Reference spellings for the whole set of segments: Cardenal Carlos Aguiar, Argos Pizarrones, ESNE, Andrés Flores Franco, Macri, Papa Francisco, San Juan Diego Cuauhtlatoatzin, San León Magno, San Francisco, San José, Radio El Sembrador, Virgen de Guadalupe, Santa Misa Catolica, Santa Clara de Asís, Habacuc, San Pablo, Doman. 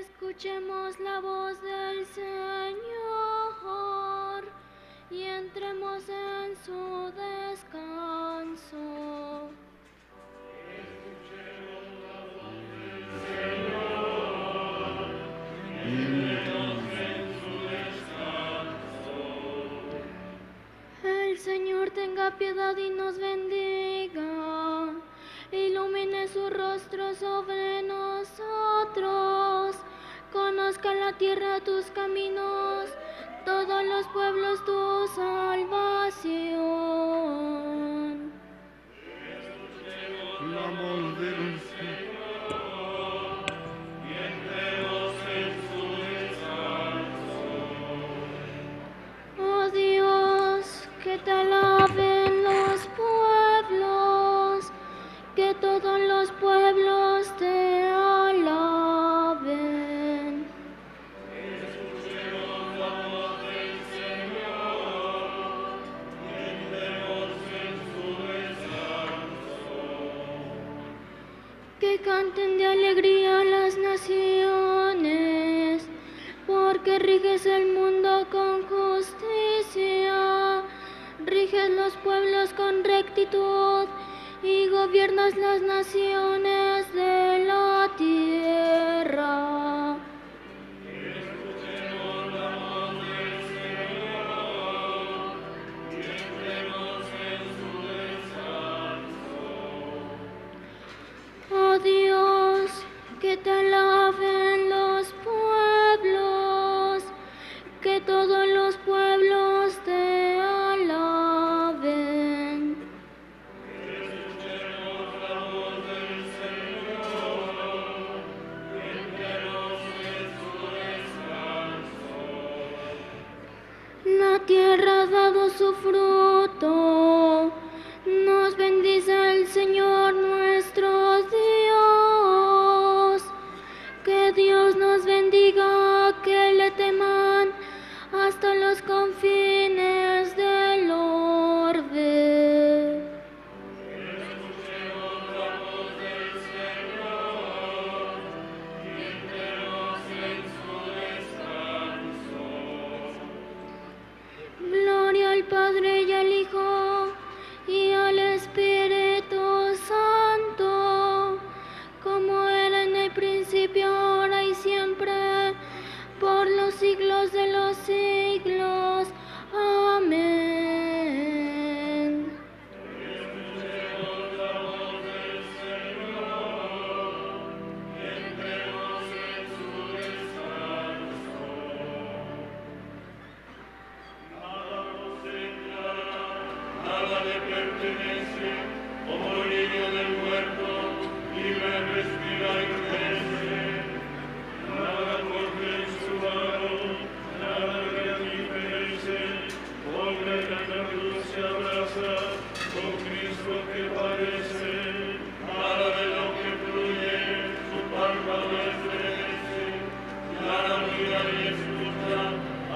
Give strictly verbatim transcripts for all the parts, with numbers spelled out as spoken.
Escuchemos la voz del Señor y entremos en su descanso. Escuchemos la voz del Señor y entremos en su descanso. El Señor tenga piedad y nos bendiga, ilumine su rostro sobre nosotros. Conozca la tierra tus caminos, todos los pueblos tu salvación. Escuchemos la voz del Señor y entremos en su descanso. Oh Dios, que te alaben los pueblos, que todos los pueblos te alaben. Que canten de alegría las naciones, porque riges el mundo con justicia, riges los pueblos con rectitud y gobiernas las naciones de la tierra. Oh Dios, que te alaben los pueblos, que todos los pueblos te alaben. Escuchemos la voz del Señor, entremos en su descanso. La tierra ha dado su fruto, nos bendice el Señor nuestro Dios. Que Dios nos bendiga, que le teman hasta los confines del orbe. Escuchemos la voz del Señor y entremos en su descanso. Gloria al Padre y al Hijo y al Espíritu Santo, como era en el principio, ahora y siempre, por los siglos de los siglos. Amén. Escuchemos la voz del Señor, entremos en su descanso. Nada nos separa, nada le pertenece, como el niño del huerto, libre respira y crece. Nada corre en su mano, nada le advierte, con la gran luz se abraza, con Cristo que parece, nada de lo que fluye, su párpado estremece, nada mira y escucha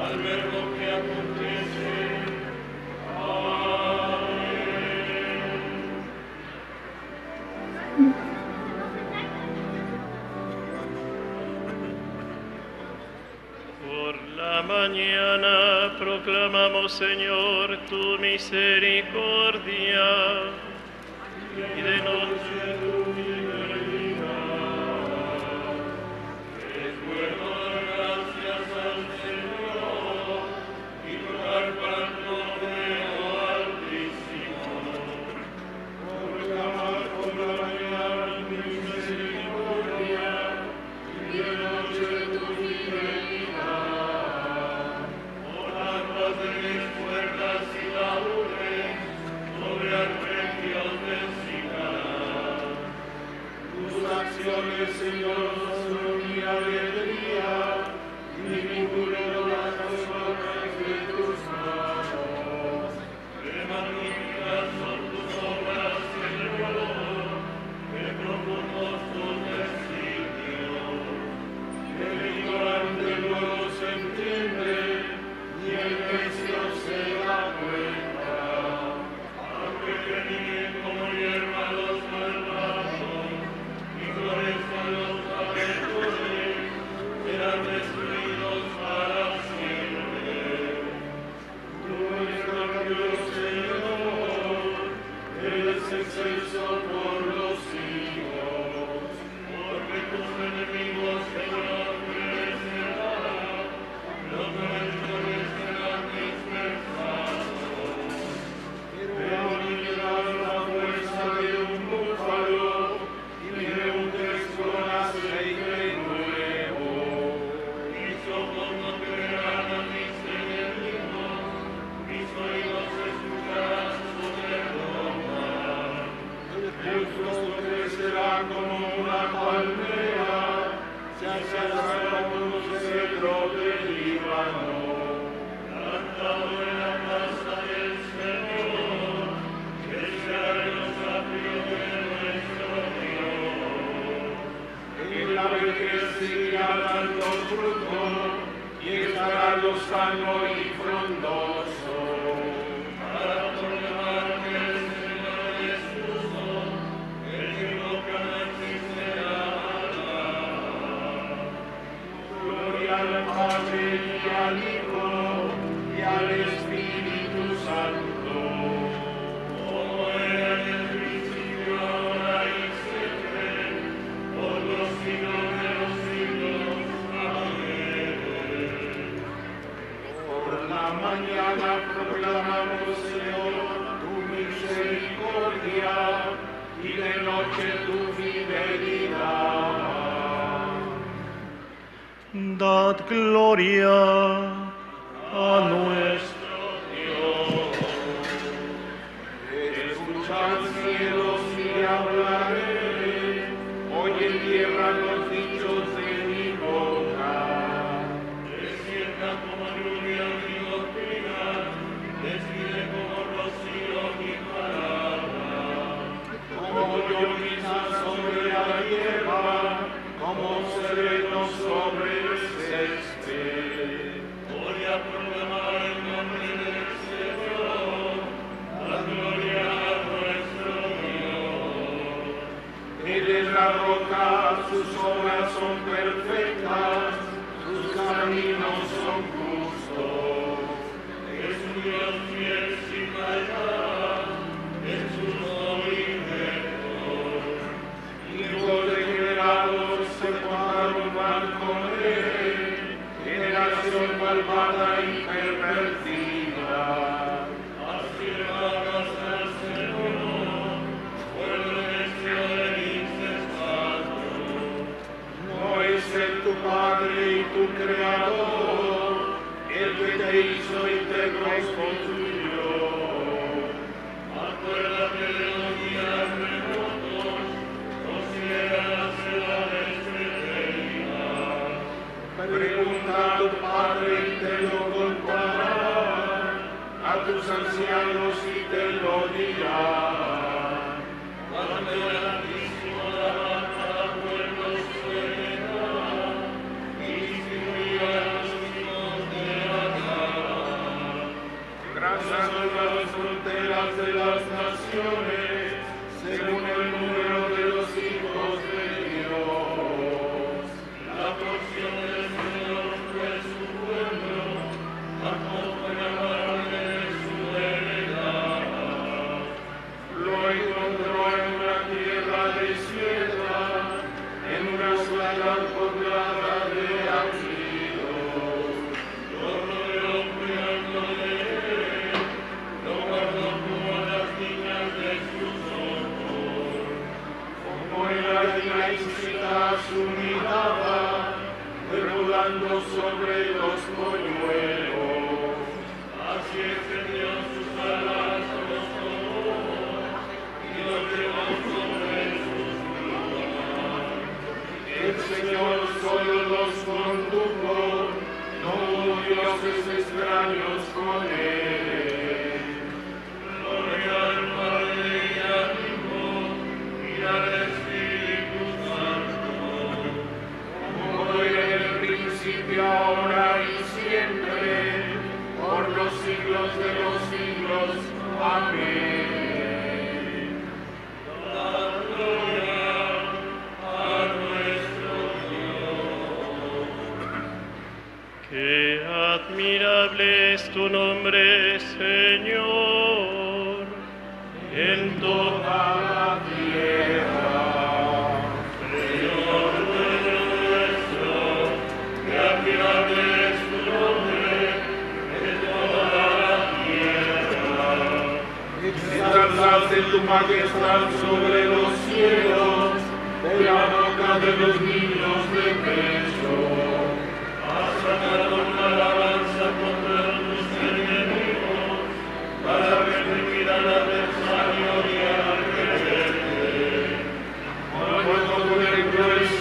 al ver lo que acontece. Por la mañana proclamamos, Señor, tu misericordia, y de noche tu fidelidad. Es bueno dar gracias al Señor y rogar para el nombre altísimo. Proclamar por la mañana tu misericordia y de noche tu fidelidad. Señor, son mi alegría, y ninguno las dos obras de tus manos. Que magníficas son tus obras, Señor,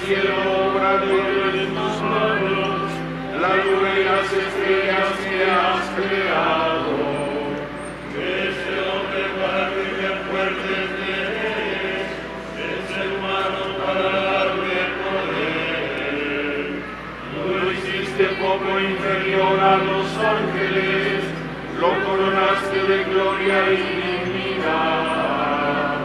Cielo, obra de Dios. como inferior a los ángeles, lo coronaste de gloria y dignidad.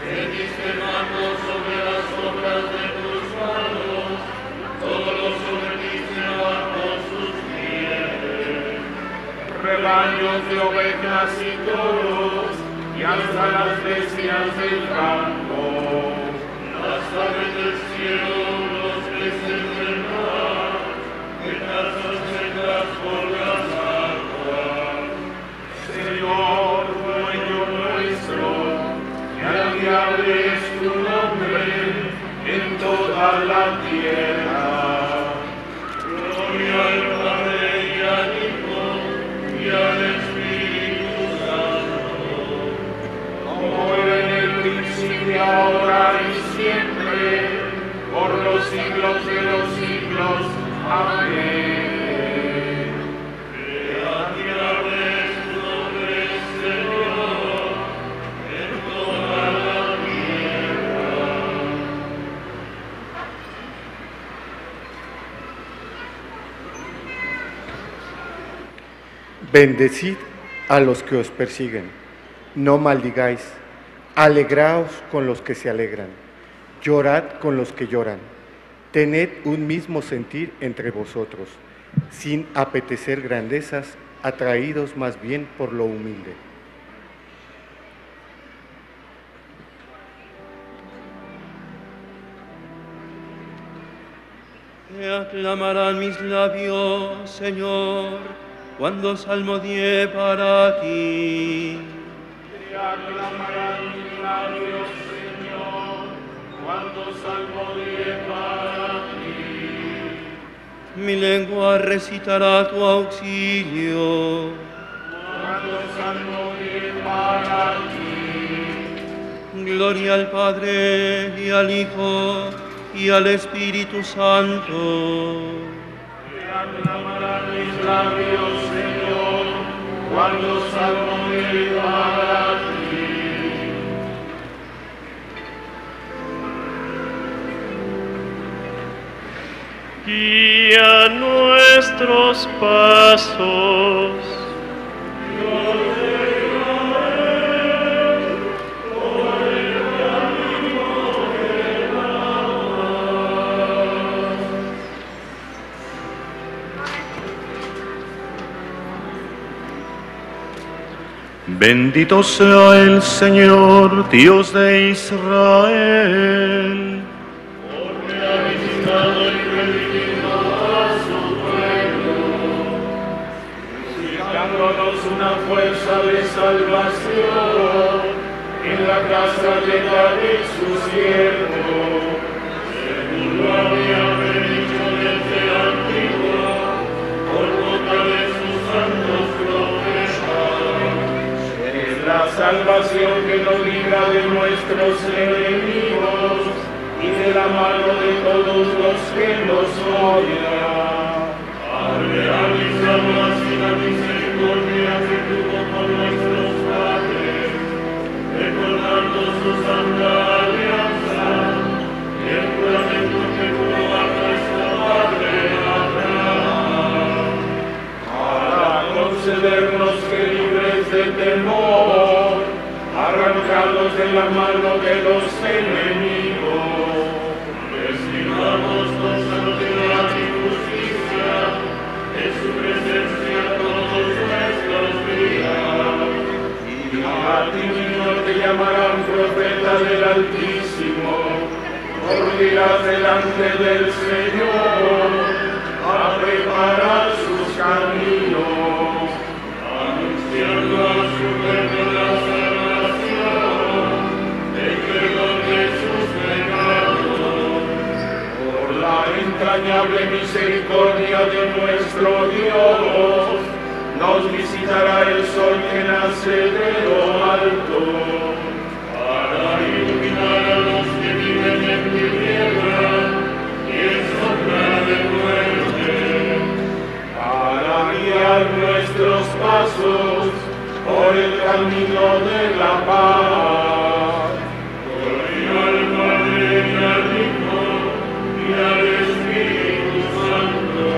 Te diste mando sobre las obras de tus manos, todos los sometiste bajo sus pies. Rebaños de ovejas y toros, y hasta las bestias del campo, las aves del cielo, los peces del mar, que las sendas por las aguas. Señor, dueño nuestro, que admirable es tu nombre en toda la tierra. Gloria al Padre y al Hijo y al Espíritu Santo, como era en el principio, ahora y siempre, por los siglos de los siglos. Amén. Que admirable es tu nombre, Señor, en toda la tierra. Bendecid a los que os persiguen, no maldigáis, alegraos con los que se alegran. Llorad con los que lloran, tened un mismo sentir entre vosotros, sin apetecer grandezas, atraídos más bien por lo humilde. Te aclamarán mis labios, Señor, cuando salmodie para ti. Te aclamarán mis labios, cuando salmodie para ti. Mi lengua recitará tu auxilio, cuando salmodie para ti. Gloria al Padre y al Hijo y al Espíritu Santo. Te aclamarán mis labios, Señor, cuando salmodie para ti. Guía nuestros pasos, Dios de por el camino de la paz. Bendito sea el Señor, Dios de Israel, de salvación en la casa de David su siervo, según lo había predicho desde antiguo por boca de sus santos profetas. Es la salvación que nos libra de nuestros enemigos y de la mano de todos los que nos odian. Al realizar la sina misericordia que tuvo por nuestros padres, recordando su santa alianza y el juramento que juró a nuestro padre Abraham, para concedernos que libres de temor, arrancados de la mano de los enemigos, recibamos con santidad y justicia en su presencia todos nuestros días. Y a ti mismo te llamarán profeta del Altísimo, porque irás delante del Señor a preparar sus caminos, anunciando a su pueblo la salvación, el perdón de sus pecados, por la entrañable misericordia de nuestro Dios. Nos visitará el sol que nace de lo alto, para iluminar a los que viven en tinieblas y en sombra de muerte, para guiar nuestros pasos por el camino de la paz. Gloria al Padre y al Hijo y al Espíritu Santo,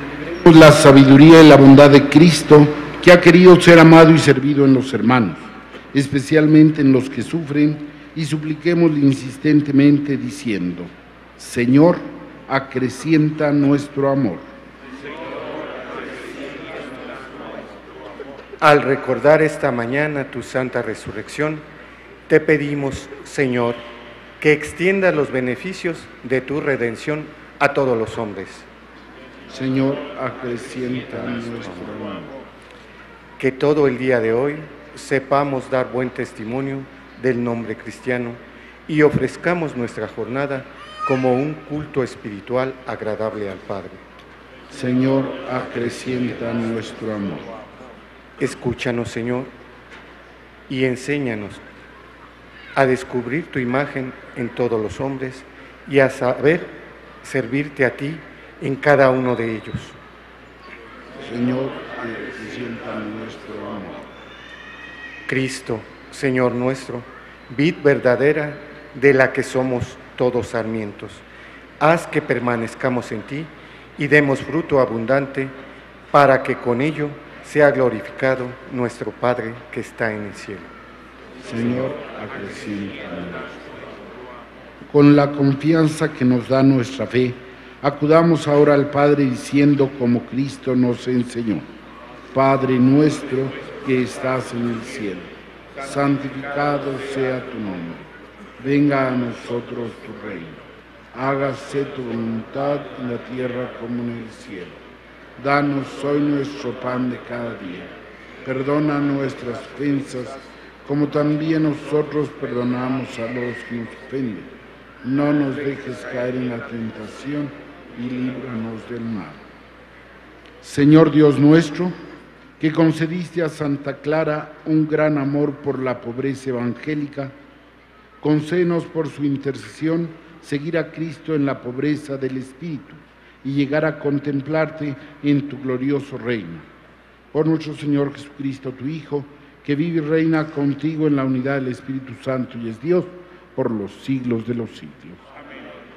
Celebremos la sabiduría y la bondad de Cristo, que ha querido ser amado y servido en los hermanos, especialmente en los que sufren, y supliquémosle insistentemente diciendo: Señor, acrecienta nuestro amor. Al recordar esta mañana tu santa resurrección, te pedimos, Señor, que extienda los beneficios de tu redención a todos los hombres. Señor, acrecienta nuestro amor. Que todo el día de hoy sepamos dar buen testimonio del nombre cristiano y ofrezcamos nuestra jornada como un culto espiritual agradable al Padre. Señor, acrecienta nuestro amor. Escúchanos, Señor, y enséñanos a descubrir tu imagen en todos los hombres y a saber servirte a ti en cada uno de ellos. Señor, acrecienta nuestro amor. Cristo, Señor nuestro, vid verdadera de la que somos todos sarmientos, haz que permanezcamos en ti y demos fruto abundante, para que con ello sea glorificado nuestro Padre que está en el cielo. Señor, acrecienta nuestro amor. Con la confianza que nos da nuestra fe, acudamos ahora al Padre diciendo como Cristo nos enseñó: Padre nuestro que estás en el cielo, santificado sea tu nombre, venga a nosotros tu reino, hágase tu voluntad en la tierra como en el cielo. Danos hoy nuestro pan de cada día, perdona nuestras ofensas como también nosotros perdonamos a los que nos ofenden, no nos dejes caer en la tentación y líbranos del mal. Señor Dios nuestro, que concediste a Santa Clara un gran amor por la pobreza evangélica, concédenos por su intercesión seguir a Cristo en la pobreza del Espíritu y llegar a contemplarte en tu glorioso reino. Por nuestro Señor Jesucristo, tu Hijo, que vive y reina contigo en la unidad del Espíritu Santo y es Dios por los siglos de los siglos.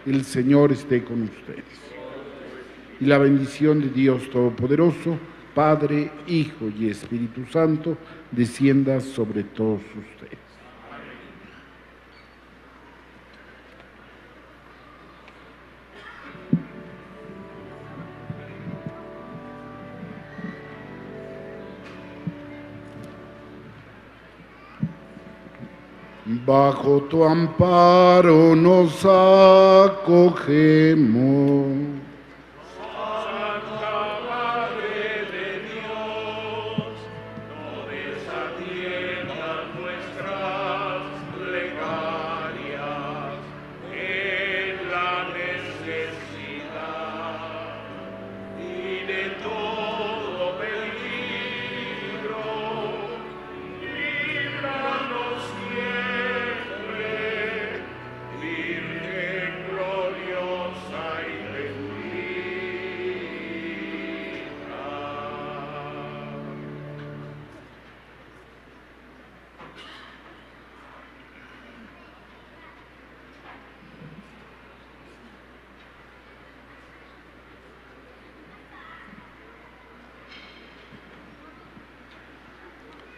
El Señor esté con ustedes. Y la bendición de Dios Todopoderoso, Padre, Hijo y Espíritu Santo, descienda sobre todos ustedes. Bajo tu amparo nos acogemos, Santa Madre de Dios, no desatiendas nuestras plegarias en la necesidad y de todo peligro, líbranos siempre.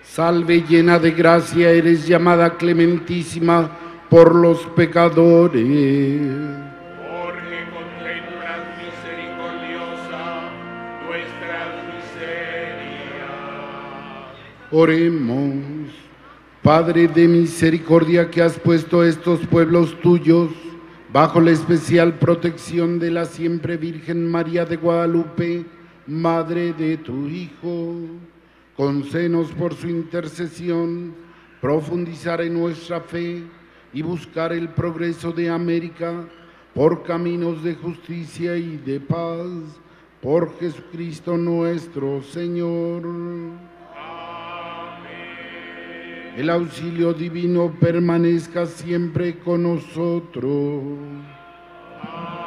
Salve, llena de gracia, eres llamada clementísima por los pecadores. Porque contemplas misericordiosa nuestras miserias. Oremos. Padre de misericordia, que has puesto estos pueblos tuyos bajo la especial protección de la siempre Virgen María de Guadalupe, Madre de tu Hijo, concédenos por su intercesión profundizar en nuestra fe y buscar el progreso de América por caminos de justicia y de paz, por Jesucristo nuestro Señor. Amén. El auxilio divino permanezca siempre con nosotros. Amén.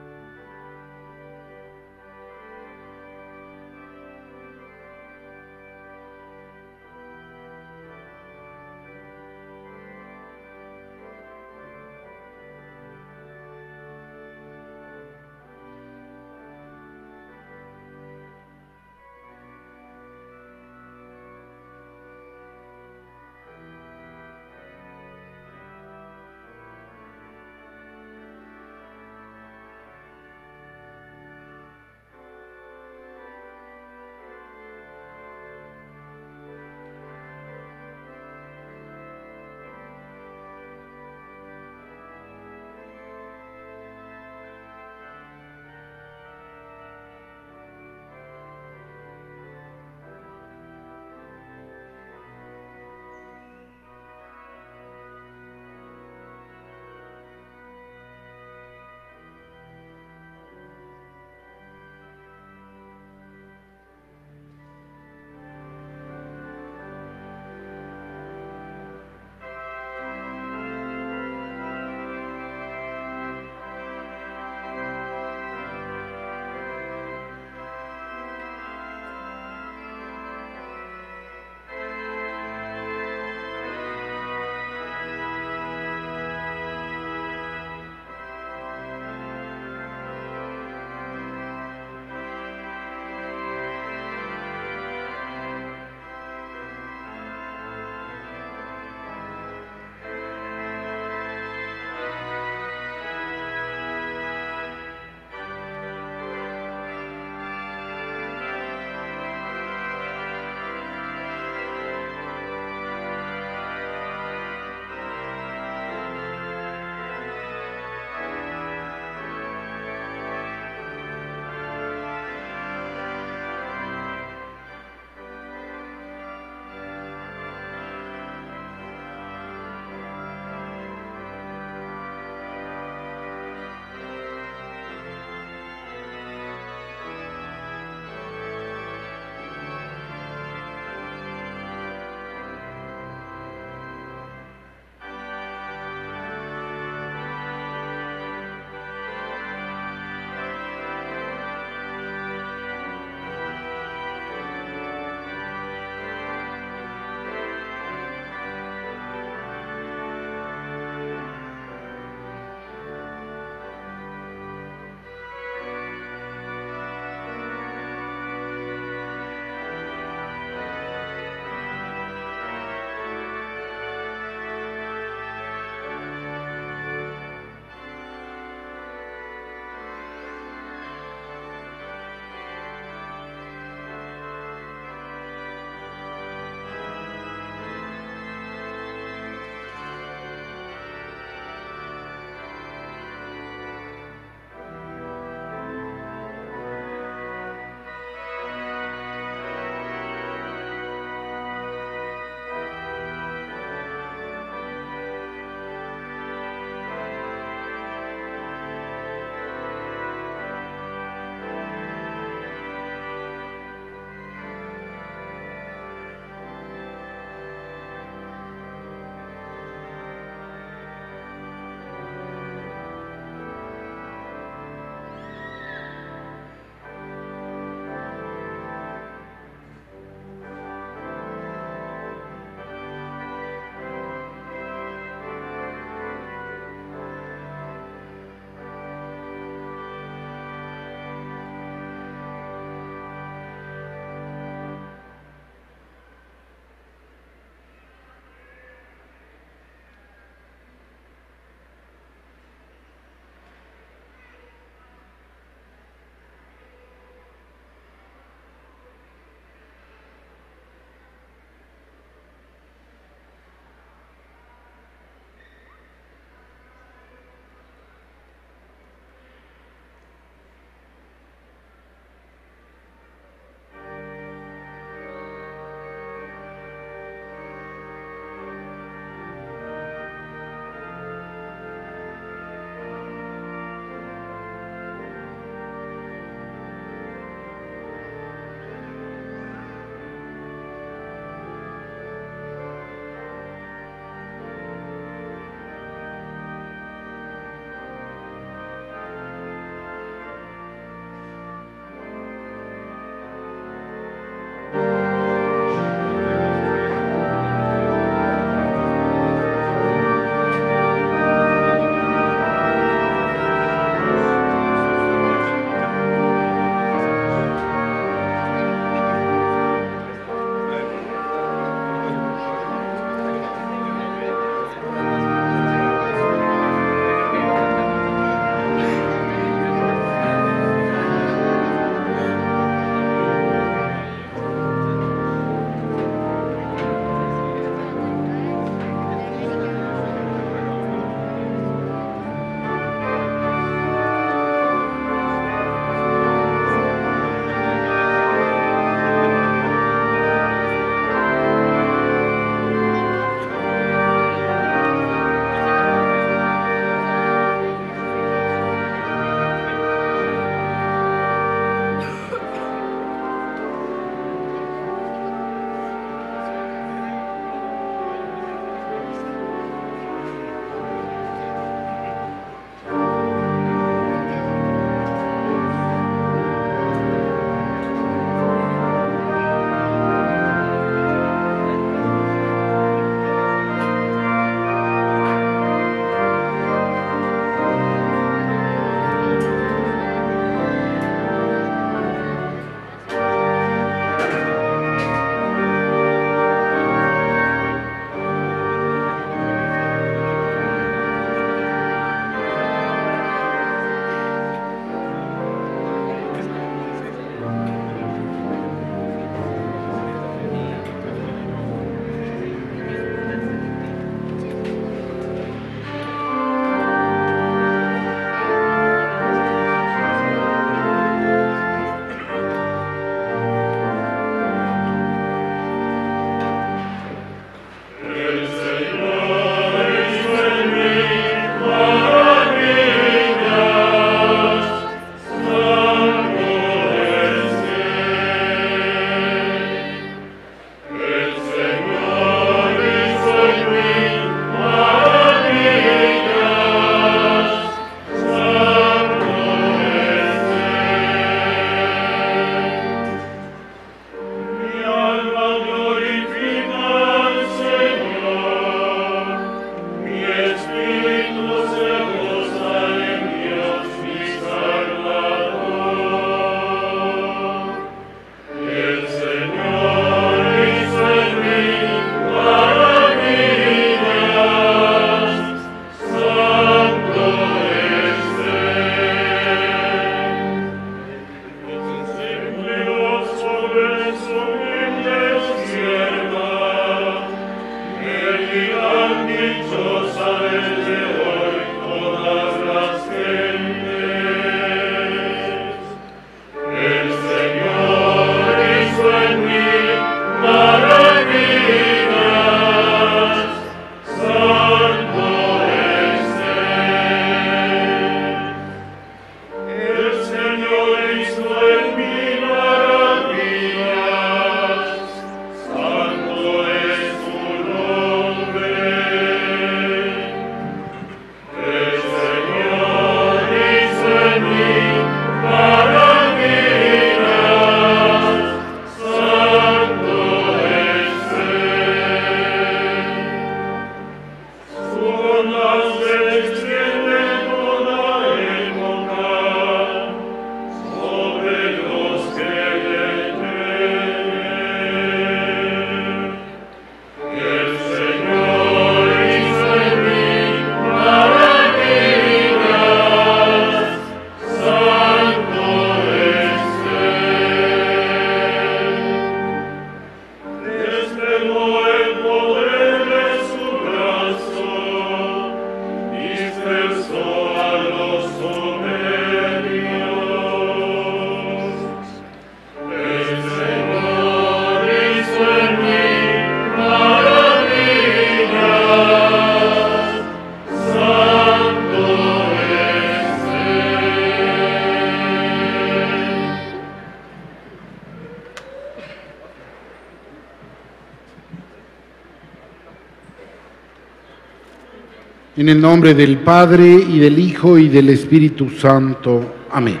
En el nombre del Padre, y del Hijo, y del Espíritu Santo. Amén.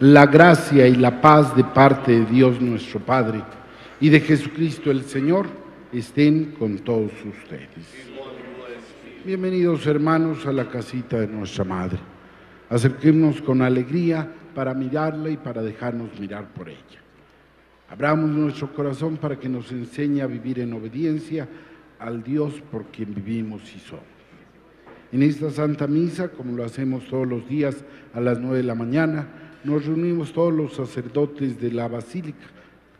La gracia y la paz de parte de Dios nuestro Padre y de Jesucristo el Señor estén con todos ustedes. Bienvenidos, hermanos, a la casita de nuestra Madre. Acerquémonos con alegría para mirarla y para dejarnos mirar por ella. Abramos nuestro corazón para que nos enseñe a vivir en obediencia al Dios por quien vivimos y somos. En esta Santa Misa, como lo hacemos todos los días a las nueve de la mañana, nos reunimos todos los sacerdotes de la Basílica,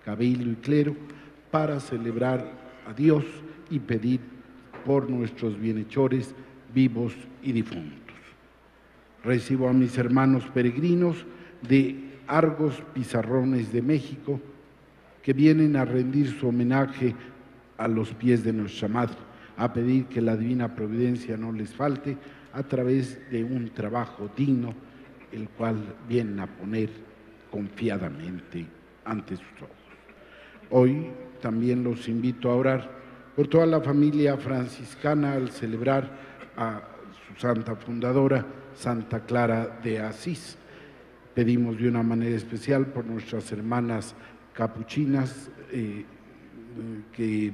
Cabildo y Clero, para celebrar a Dios y pedir por nuestros bienhechores vivos y difuntos. Recibo a mis hermanos peregrinos de Argos Pizarrones de México, que vienen a rendir su homenaje a los pies de nuestra Madre, a pedir que la Divina Providencia no les falte a través de un trabajo digno, el cual vienen a poner confiadamente ante sus ojos. Hoy también los invito a orar por toda la familia franciscana al celebrar a su santa fundadora, Santa Clara de Asís. Pedimos de una manera especial por nuestras hermanas capuchinas eh, que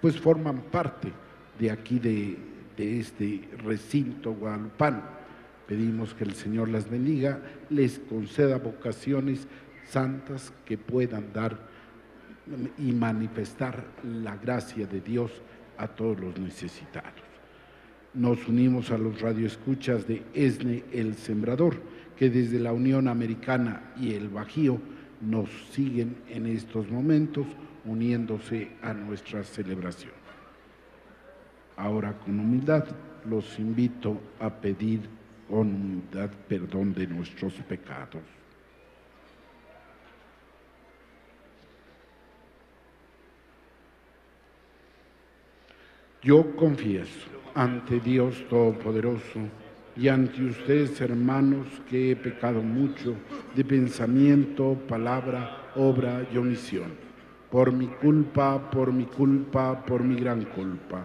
pues forman parte de aquí, de, de este recinto guadalupano. Pedimos que el Señor las bendiga, les conceda vocaciones santas que puedan dar y manifestar la gracia de Dios a todos los necesitados. Nos unimos a los radioescuchas de E S N E El Sembrador, que desde la Unión Americana y el Bajío nos siguen en estos momentos, uniéndose a nuestra celebración. Ahora, con humildad, los invito a pedir con humildad perdón de nuestros pecados. Yo confieso ante Dios Todopoderoso y ante ustedes, hermanos, que he pecado mucho de pensamiento, palabra, obra y omisión. Por mi culpa, por mi culpa, por mi gran culpa.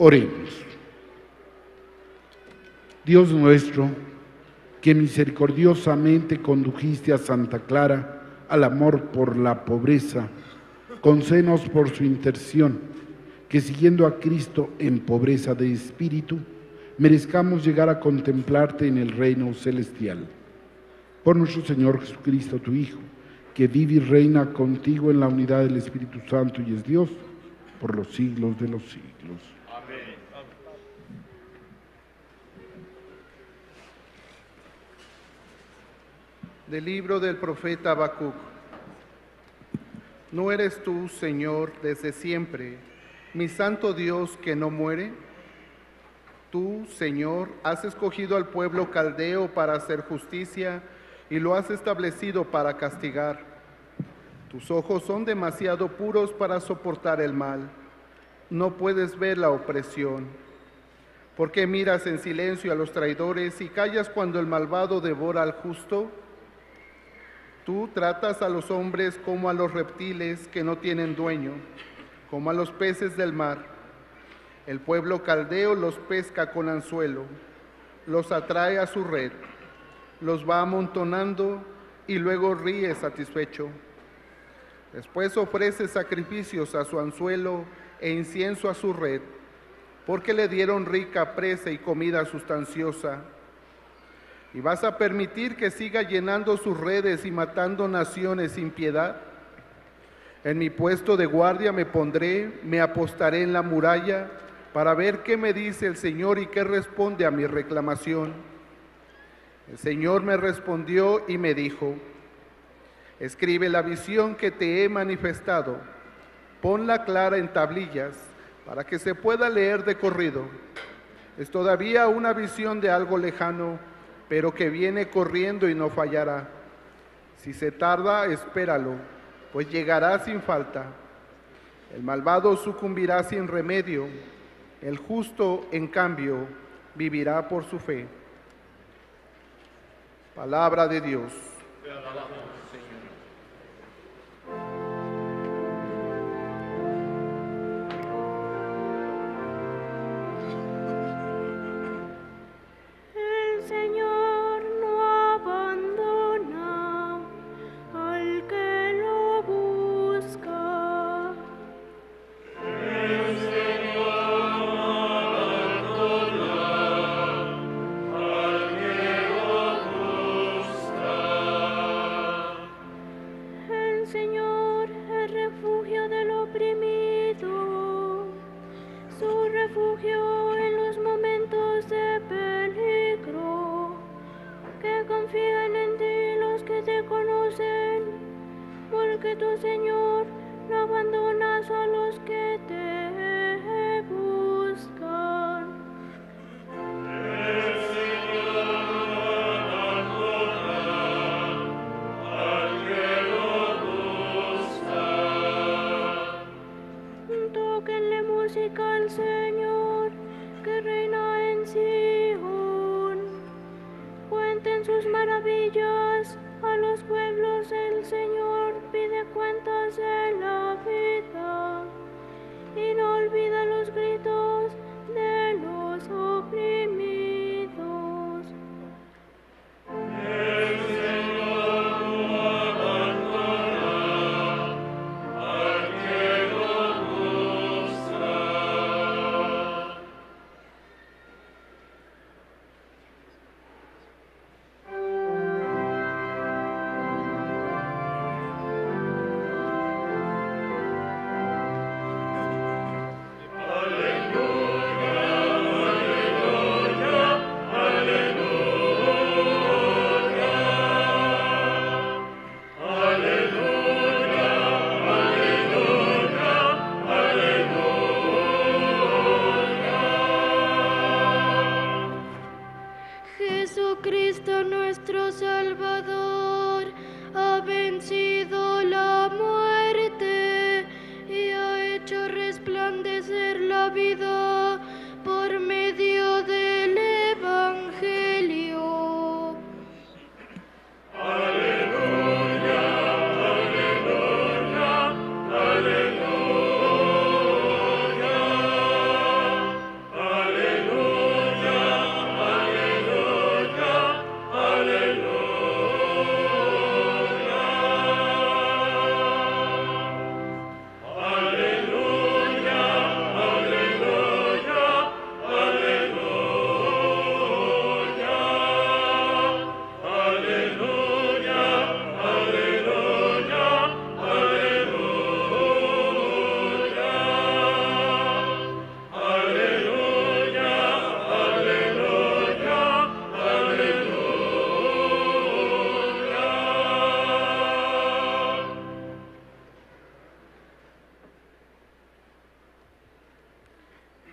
Oremos. Dios nuestro, que misericordiosamente condujiste a Santa Clara al amor por la pobreza, concédenos por su intercesión, que siguiendo a Cristo en pobreza de espíritu, merezcamos llegar a contemplarte en el reino celestial. Por nuestro Señor Jesucristo, tu Hijo, que vive y reina contigo en la unidad del Espíritu Santo y es Dios, por los siglos de los siglos. Del libro del profeta Habacuc. ¿No eres tú, Señor, desde siempre, mi santo Dios que no muere? Tú, Señor, has escogido al pueblo caldeo para hacer justicia y lo has establecido para castigar. Tus ojos son demasiado puros para soportar el mal. No puedes ver la opresión. ¿Por qué miras en silencio a los traidores y callas cuando el malvado devora al justo? Tú tratas a los hombres como a los reptiles que no tienen dueño, como a los peces del mar. El pueblo caldeo los pesca con anzuelo, los atrae a su red, los va amontonando y luego ríe satisfecho. Después ofrece sacrificios a su anzuelo e incienso a su red, porque le dieron rica presa y comida sustanciosa. y vas a permitir que siga llenando sus redes y matando naciones sin piedad. En mi puesto de guardia me pondré, me apostaré en la muralla para ver qué me dice el Señor y qué responde a mi reclamación. El Señor me respondió y me dijo: escribe la visión que te he manifestado, ponla clara en tablillas para que se pueda leer de corrido. Es todavía una visión de algo lejano, pero que viene corriendo y no fallará. Si se tarda, espéralo, pues llegará sin falta. El malvado sucumbirá sin remedio, el justo, en cambio, vivirá por su fe. Palabra de Dios. Te alabamos, Señor.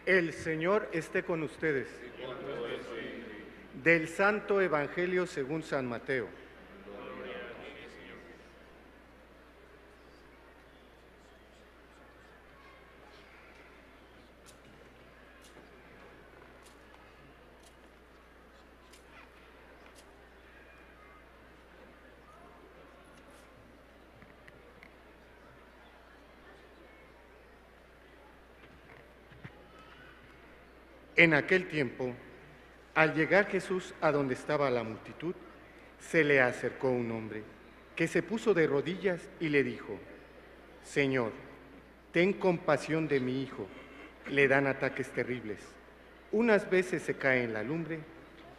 El Señor esté con ustedes. Del Santo Evangelio según San Mateo. En aquel tiempo, al llegar Jesús a donde estaba la multitud, se le acercó un hombre que se puso de rodillas y le dijo: Señor, ten compasión de mi hijo, le dan ataques terribles. Unas veces se cae en la lumbre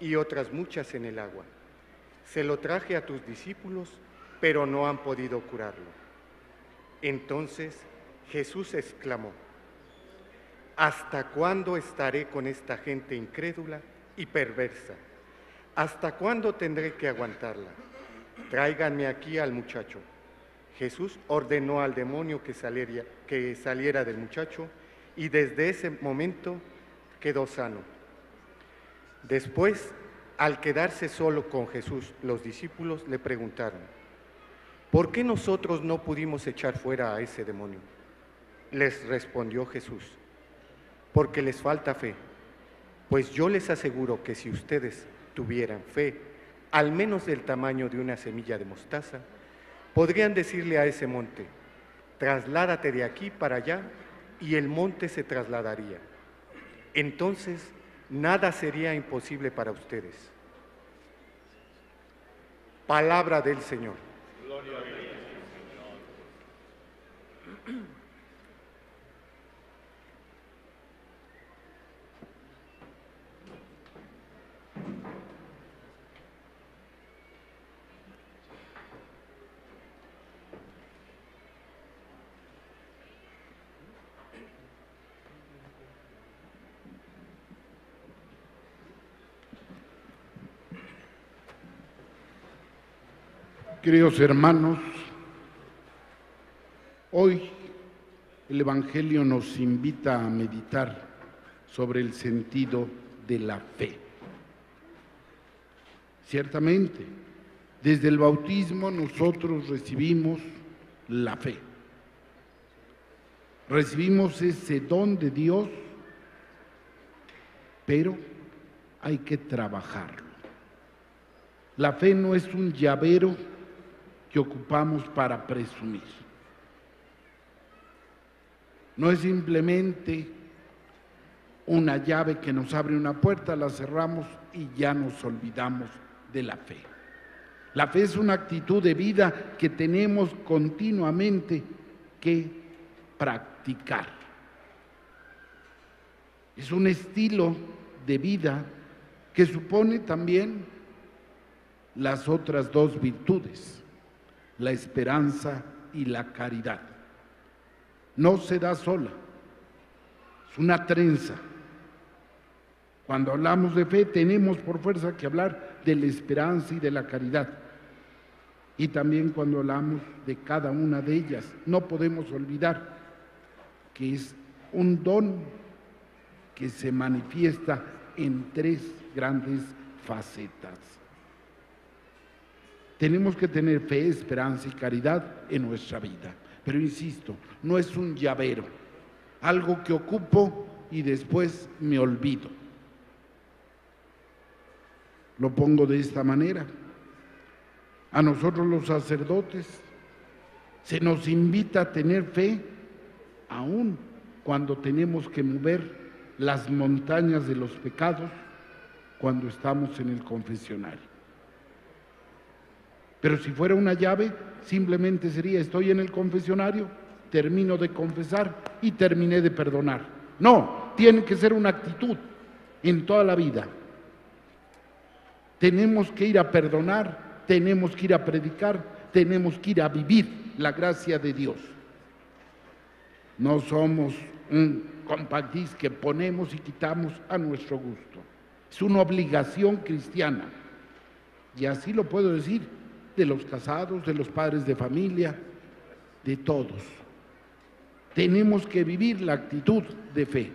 y otras muchas en el agua. Se lo traje a tus discípulos, pero no han podido curarlo. Entonces Jesús exclamó: ¿Hasta cuándo estaré con esta gente incrédula y perversa? ¿Hasta cuándo tendré que aguantarla? Tráiganme aquí al muchacho. Jesús ordenó al demonio que saliera, que saliera del muchacho, y desde ese momento quedó sano. Después, al quedarse solo con Jesús, los discípulos le preguntaron: ¿Por qué nosotros no pudimos echar fuera a ese demonio? Les respondió Jesús: Porque les falta fe, pues yo les aseguro que si ustedes tuvieran fe, al menos del tamaño de una semilla de mostaza, podrían decirle a ese monte: trasládate de aquí para allá, y el monte se trasladaría. Entonces, nada sería imposible para ustedes. Palabra del Señor. Gloria a Dios, Señor. Queridos hermanos, hoy el Evangelio nos invita a meditar sobre el sentido de la fe. Ciertamente, desde el bautismo nosotros recibimos la fe. Recibimos ese don de Dios, pero hay que trabajarlo. La fe no es un llavero que ocupamos para presumir. No es simplemente una llave que nos abre una puerta, la cerramos y ya nos olvidamos de la fe. La fe es una actitud de vida que tenemos continuamente que practicar. Es un estilo de vida que supone también las otras dos virtudes, la esperanza y la caridad. No se da sola, es una trenza. Cuando hablamos de fe tenemos por fuerza que hablar de la esperanza y de la caridad. Y también cuando hablamos de cada una de ellas, no podemos olvidar que es un don que se manifiesta en tres grandes facetas. Tenemos que tener fe, esperanza y caridad en nuestra vida. Pero insisto, no es un llavero, algo que ocupo y después me olvido. Lo pongo de esta manera. A nosotros los sacerdotes se nos invita a tener fe aún cuando tenemos que mover las montañas de los pecados cuando estamos en el confesionario. Pero si fuera una llave, simplemente sería: estoy en el confesionario, termino de confesar y terminé de perdonar. No, tiene que ser una actitud en toda la vida. Tenemos que ir a perdonar, tenemos que ir a predicar, tenemos que ir a vivir la gracia de Dios. No somos un compactis que ponemos y quitamos a nuestro gusto. Es una obligación cristiana. Y así lo puedo decir de los casados, de los padres de familia, de todos. Tenemos que vivir la actitud de fe,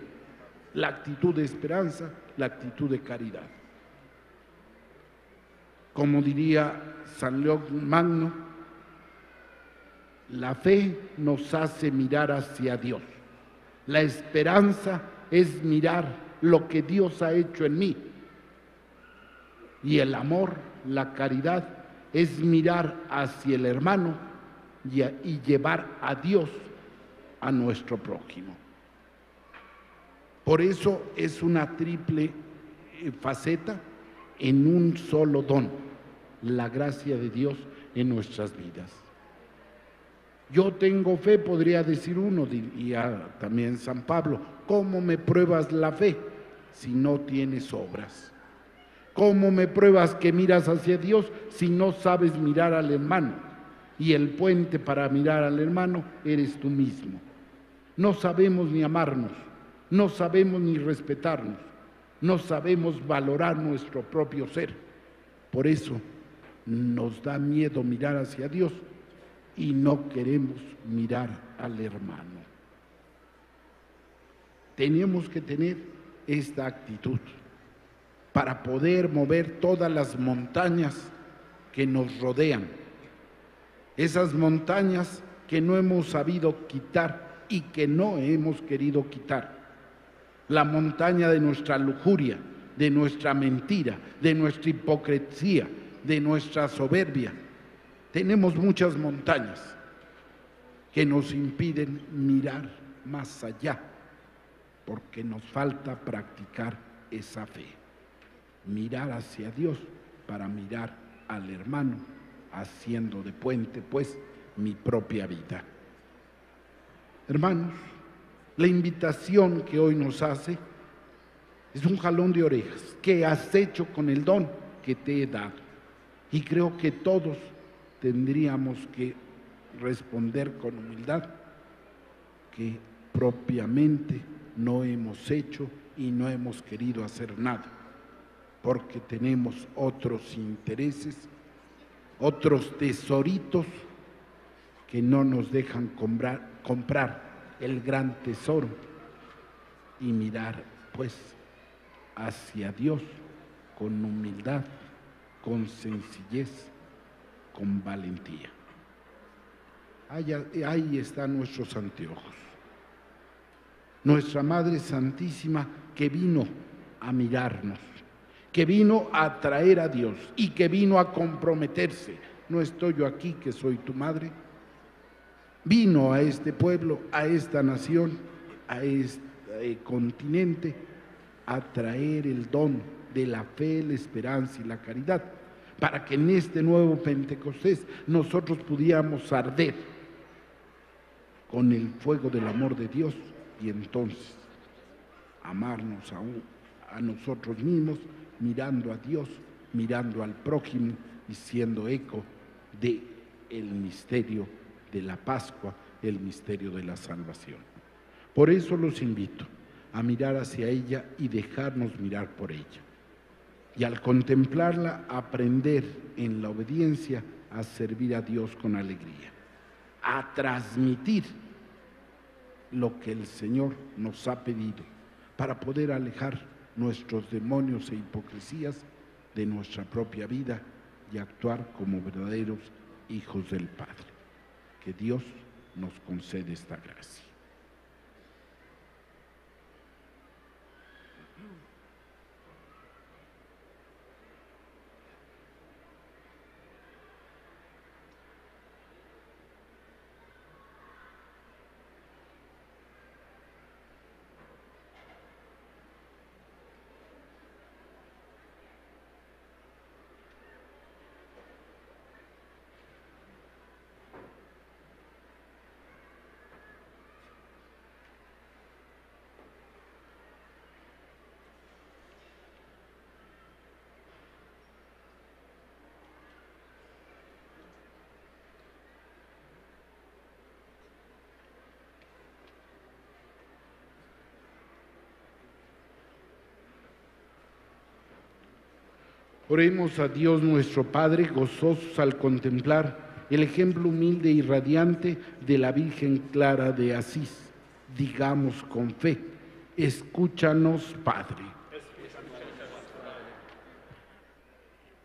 la actitud de esperanza, la actitud de caridad. Como diría San León Magno, la fe nos hace mirar hacia Dios. La esperanza es mirar lo que Dios ha hecho en mí. Y el amor, la caridad, es mirar hacia el hermano y, a, y llevar a Dios a nuestro prójimo. Por eso es una triple faceta en un solo don, la gracia de Dios en nuestras vidas. Yo tengo fe, podría decir uno, diría también San Pablo: ¿cómo me pruebas la fe si no tienes obras? ¿Cómo me pruebas que miras hacia Dios si no sabes mirar al hermano? Y el puente para mirar al hermano eres tú mismo. No sabemos ni amarnos, no sabemos ni respetarnos, no sabemos valorar nuestro propio ser. Por eso nos da miedo mirar hacia Dios y no queremos mirar al hermano. Tenemos que tener esta actitud para poder mover todas las montañas que nos rodean, esas montañas que no hemos sabido quitar y que no hemos querido quitar. La montaña de nuestra lujuria, de nuestra mentira, de nuestra hipocresía, de nuestra soberbia. Tenemos muchas montañas que nos impiden mirar más allá, porque nos falta practicar esa fe. Mirar hacia Dios para mirar al hermano, haciendo de puente, pues, mi propia vida. Hermanos, la invitación que hoy nos hace es un jalón de orejas. ¿Qué has hecho con el don que te he dado? Y creo que todos tendríamos que responder con humildad que propiamente no hemos hecho y no hemos querido hacer nada, porque tenemos otros intereses, otros tesoritos que no nos dejan comprar, comprar el gran tesoro y mirar, pues, hacia Dios con humildad, con sencillez, con valentía. Allá, ahí están nuestros anteojos. Nuestra Madre Santísima, que vino a mirarnos, que vino a atraer a Dios y que vino a comprometerse. No estoy yo aquí que soy tu madre. Vino a este pueblo, a esta nación, a este continente, a traer el don de la fe, la esperanza y la caridad, para que en este nuevo Pentecostés nosotros pudiéramos arder con el fuego del amor de Dios y entonces amarnos aún a nosotros mismos, mirando a Dios, mirando al prójimo y siendo eco de el misterio de la Pascua, el misterio de la salvación. Por eso los invito a mirar hacia ella y dejarnos mirar por ella. Y al contemplarla, aprender en la obediencia a servir a Dios con alegría, a transmitir lo que el Señor nos ha pedido para poder alejar nuestros demonios e hipocresías de nuestra propia vida y actuar como verdaderos hijos del Padre. Que Dios nos concede esta gracia. Oremos a Dios nuestro Padre, gozosos al contemplar el ejemplo humilde y radiante de la Virgen Clara de Asís. Digamos con fe, escúchanos, Padre.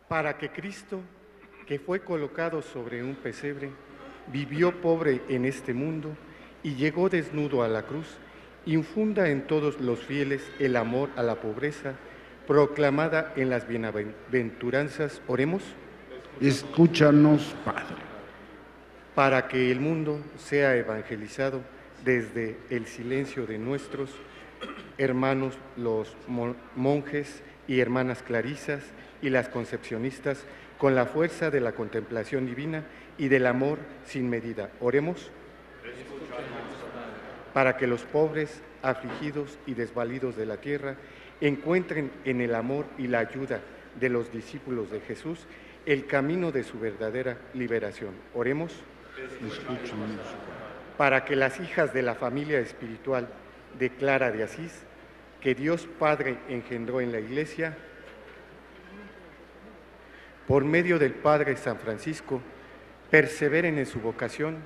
Para que Cristo, que fue colocado sobre un pesebre, vivió pobre en este mundo y llegó desnudo a la cruz, infunda en todos los fieles el amor a la pobreza, proclamada en las bienaventuranzas, oremos. Escúchanos, Padre. Para que el mundo sea evangelizado desde el silencio de nuestros hermanos, los monjes y hermanas clarisas y las concepcionistas, con la fuerza de la contemplación divina y del amor sin medida, oremos. Para que los pobres, afligidos y desvalidos de la tierra encuentren en el amor y la ayuda de los discípulos de Jesús el camino de su verdadera liberación. Oremos. Para que las hijas de la familia espiritual de Clara de Asís, que Dios Padre engendró en la Iglesia, por medio del Padre San Francisco, perseveren en su vocación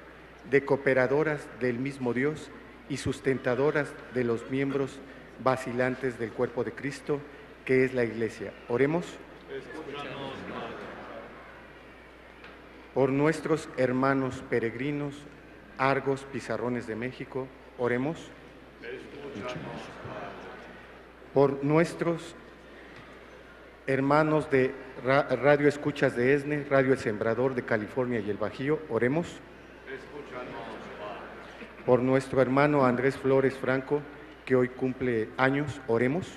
de cooperadoras del mismo Dios y sustentadoras de los miembros vacilantes del cuerpo de Cristo, que es la Iglesia. Oremos. Escúchanos, Madre. Por nuestros hermanos peregrinos, Argos Pizarrones de México, oremos. Escúchanos, Padre. Por nuestros hermanos de ra Radio Escuchas de ESNE, Radio El Sembrador de California y el Bajío, oremos. Escúchanos, Padre. Por nuestro hermano Andrés Flores Franco, que hoy cumple años, oremos.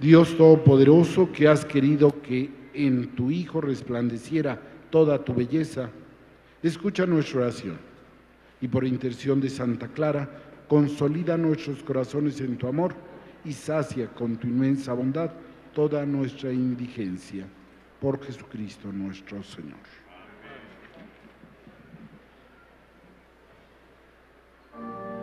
Dios Todopoderoso, que has querido que en tu Hijo resplandeciera toda tu belleza, escucha nuestra oración y por intercesión de Santa Clara, consolida nuestros corazones en tu amor y sacia con tu inmensa bondad toda nuestra indigencia. Por Jesucristo nuestro Señor. Thank you.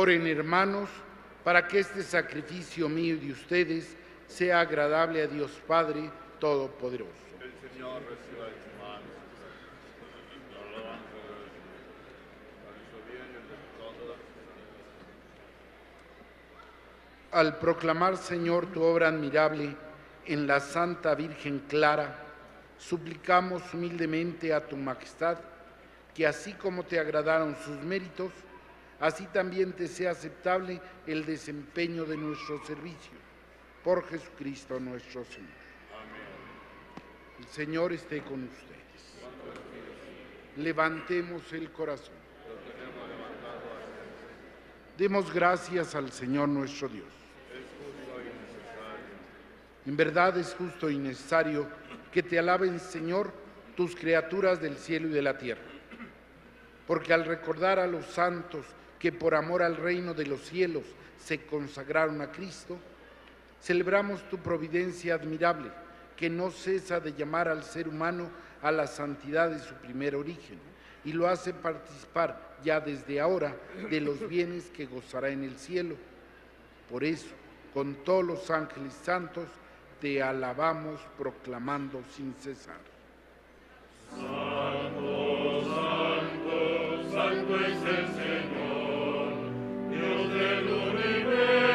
Oren, hermanos, para que este sacrificio mío y de ustedes sea agradable a Dios Padre Todopoderoso. El Señor reciba de tus manos la alabanza de Dios, para nuestro bien y el de todas. Al proclamar, Señor, tu obra admirable en la Santa Virgen Clara, suplicamos humildemente a tu majestad que así como te agradaron sus méritos, así también te sea aceptable el desempeño de nuestro servicio. Por Jesucristo nuestro Señor. Amén. El Señor esté con ustedes. Levantemos el corazón. Demos gracias al Señor nuestro Dios. En verdad es justo y necesario que te alaben, Señor, tus criaturas del cielo y de la tierra. Porque al recordar a los santos que por amor al reino de los cielos se consagraron a Cristo, celebramos tu providencia admirable, que no cesa de llamar al ser humano a la santidad de su primer origen, y lo hace participar ya desde ahora de los bienes que gozará en el cielo. Por eso, con todos los ángeles santos, te alabamos proclamando sin cesar. Santo, santo, santo es el Señor, Dios del universo.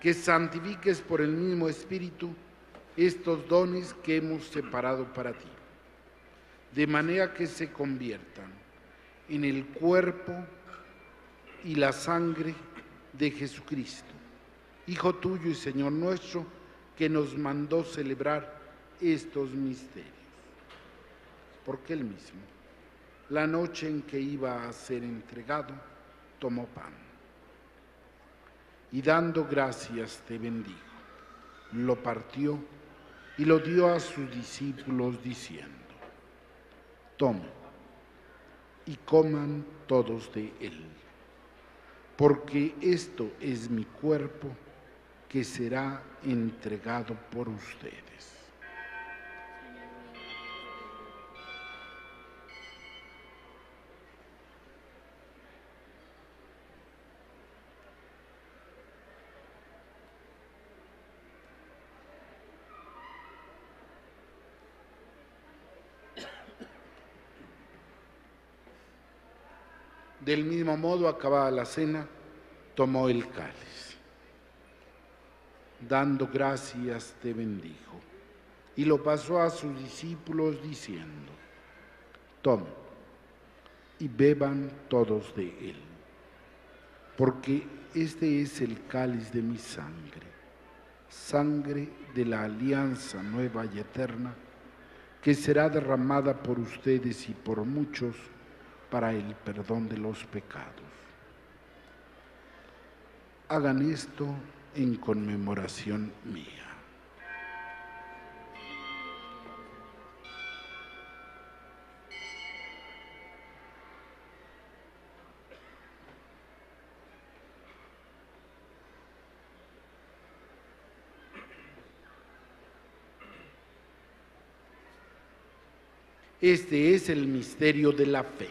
que santifiques por el mismo Espíritu estos dones que hemos separado para ti, de manera que se conviertan en el cuerpo y la sangre de Jesucristo, Hijo tuyo y Señor nuestro, que nos mandó celebrar estos misterios. Porque él mismo, la noche en que iba a ser entregado, tomó pan. Y dando gracias te bendijo, lo partió y lo dio a sus discípulos diciendo, tomen y coman todos de él, porque esto es mi cuerpo que será entregado por ustedes. Del mismo modo, acabada la cena, tomó el cáliz. Dando gracias, te bendijo, y lo pasó a sus discípulos diciendo, tomen y beban todos de él, porque este es el cáliz de mi sangre, sangre de la alianza nueva y eterna, que será derramada por ustedes y por muchos, para el perdón de los pecados. Hagan esto en conmemoración mía. Este es el misterio de la fe.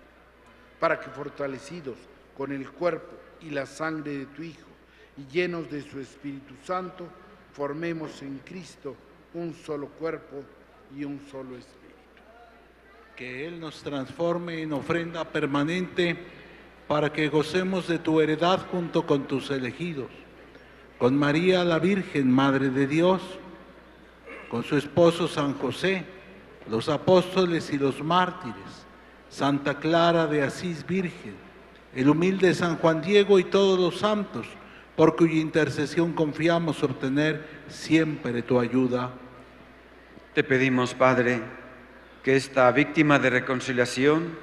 para que fortalecidos con el cuerpo y la sangre de tu Hijo y llenos de su Espíritu Santo, formemos en Cristo un solo cuerpo y un solo espíritu. Que Él nos transforme en ofrenda permanente para que gocemos de tu heredad junto con tus elegidos, con María la Virgen, Madre de Dios, con su esposo San José, los apóstoles y los mártires, Santa Clara de Asís Virgen, el humilde San Juan Diego y todos los santos, por cuya intercesión confiamos obtener siempre tu ayuda. Te pedimos, Padre, que esta víctima de reconciliación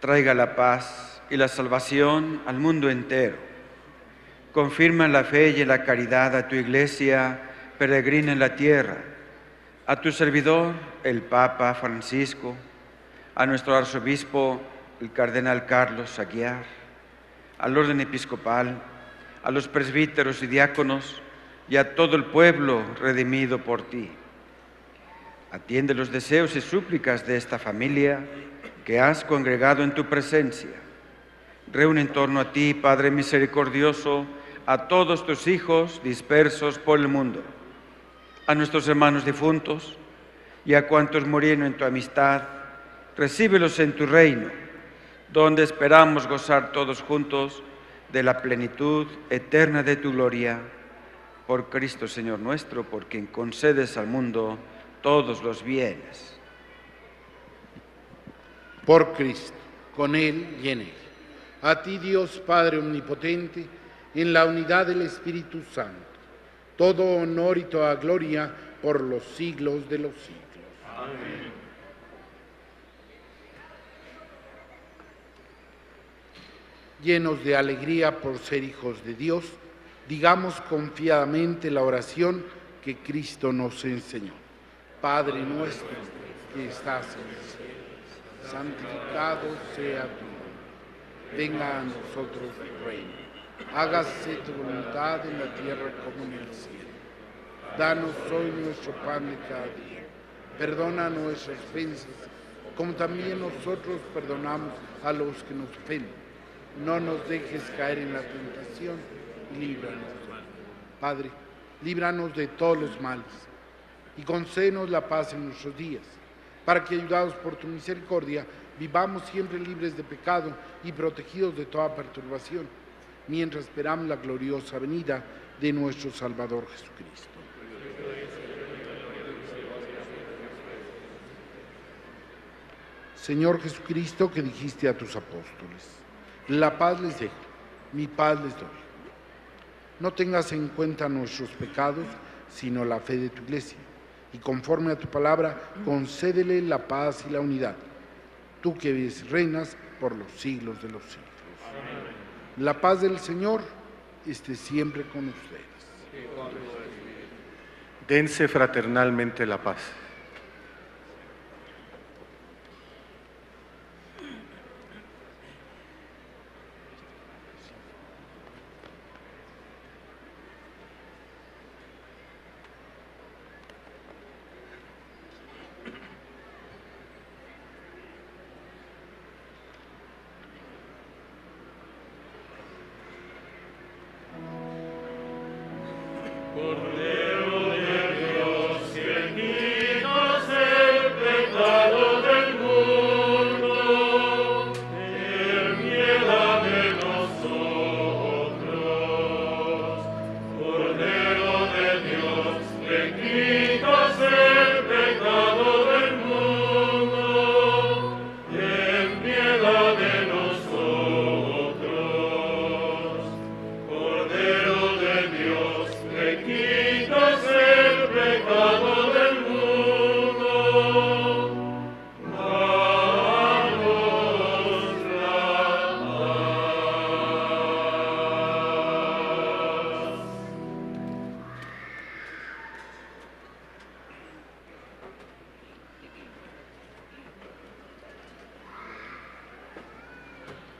traiga la paz y la salvación al mundo entero. Confirma la fe y la caridad a tu Iglesia peregrina en la tierra, a tu servidor, el Papa Francisco, a nuestro arzobispo, el Cardenal Carlos Aguiar, al orden episcopal, a los presbíteros y diáconos y a todo el pueblo redimido por ti. Atiende los deseos y súplicas de esta familia que has congregado en tu presencia. Reúne en torno a ti, Padre misericordioso, a todos tus hijos dispersos por el mundo, a nuestros hermanos difuntos y a cuantos murieron en tu amistad. Recíbelos en tu reino, donde esperamos gozar todos juntos de la plenitud eterna de tu gloria. Por Cristo, Señor nuestro, por quien concedes al mundo todos los bienes. Por Cristo, con Él y en Él. A ti, Dios Padre omnipotente, en la unidad del Espíritu Santo, todo honor y toda gloria por los siglos de los siglos. Amén. Llenos de alegría por ser hijos de Dios, digamos confiadamente la oración que Cristo nos enseñó. Padre nuestro que estás en el cielo, santificado sea tu nombre. Venga a nosotros tu reino. Hágase tu voluntad en la tierra como en el cielo. Danos hoy nuestro pan de cada día. Perdona nuestras ofensas, como también nosotros perdonamos a los que nos ofenden. No nos dejes caer en la tentación y líbranos. Padre, líbranos de todos los males y concédenos la paz en nuestros días, para que, ayudados por tu misericordia, vivamos siempre libres de pecado y protegidos de toda perturbación, mientras esperamos la gloriosa venida de nuestro Salvador Jesucristo. Señor Jesucristo, que dijiste a tus apóstoles: la paz les dejo, mi paz les doy. No tengas en cuenta nuestros pecados, sino la fe de tu Iglesia, y conforme a tu palabra, concédele la paz y la unidad, tú que vives y reinas por los siglos de los siglos. Amén. La paz del Señor esté siempre con ustedes. Dense fraternalmente la paz. Thank you.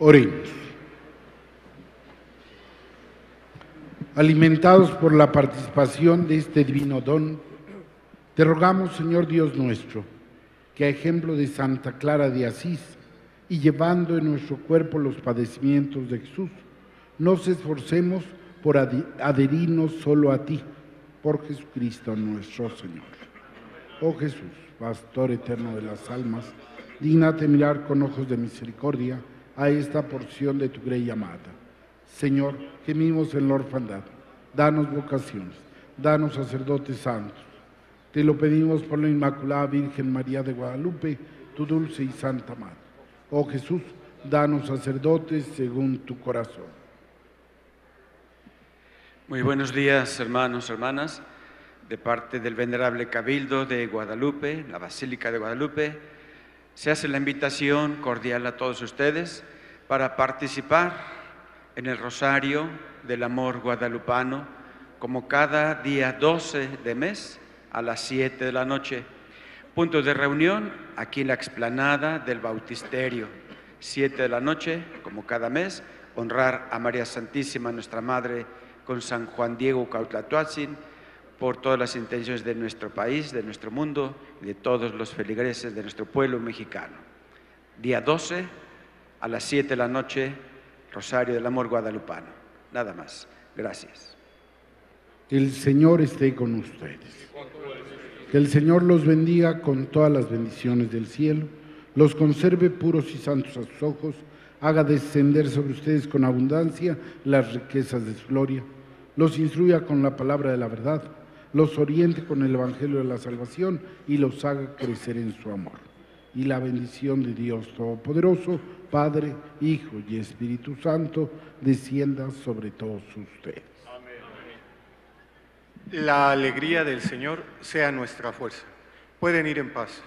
Oremos. alimentados por la participación de este divino don, te rogamos, Señor Dios nuestro, que a ejemplo de Santa Clara de Asís y llevando en nuestro cuerpo los padecimientos de Jesús, nos esforcemos por adherirnos solo a ti, por Jesucristo nuestro Señor. Oh Jesús, pastor eterno de las almas, dígnate mirar con ojos de misericordia a esta porción de tu grey amada. Señor, gemimos en la orfandad, danos vocaciones, danos sacerdotes santos. Te lo pedimos por la Inmaculada Virgen María de Guadalupe, tu dulce y santa madre. Oh Jesús, danos sacerdotes según tu corazón. Muy buenos días, hermanos, hermanas, de parte del Venerable Cabildo de Guadalupe, la Basílica de Guadalupe. Se hace la invitación cordial a todos ustedes para participar en el Rosario del Amor Guadalupano, como cada día doce de mes a las siete de la noche. Punto de reunión, aquí en la explanada del Bautisterio, siete de la noche, como cada mes, honrar a María Santísima, nuestra Madre, con San Juan Diego Cuauhtlatoatzin, por todas las intenciones de nuestro país, de nuestro mundo, y de todos los feligreses de nuestro pueblo mexicano. Día doce, a las siete de la noche, Rosario del Amor Guadalupano. Nada más. Gracias. Que el Señor esté con ustedes. Que el Señor los bendiga con todas las bendiciones del cielo, los conserve puros y santos a sus ojos, haga descender sobre ustedes con abundancia las riquezas de su gloria, los instruya con la palabra de la verdad, los oriente con el Evangelio de la salvación y los haga crecer en su amor. Y la bendición de Dios Todopoderoso, Padre, Hijo y Espíritu Santo, descienda sobre todos ustedes. Amén. La alegría del Señor sea nuestra fuerza. Pueden ir en paz.